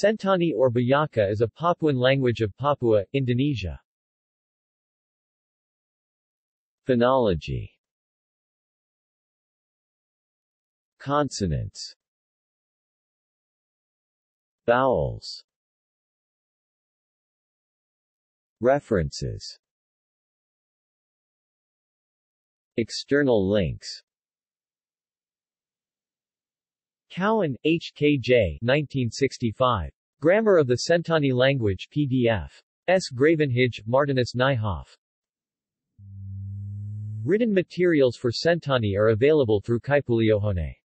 Sentani or Buyaka is a Papuan language of Papua, Indonesia. Phonology. Consonants. Vowels. References. External links. Cowan, H. K. J. 1965. Grammar of the Sentani Language PDF. S. Gravenhage, Martinus Nijhoff. Written materials for Sentani are available through Kaipuliohone.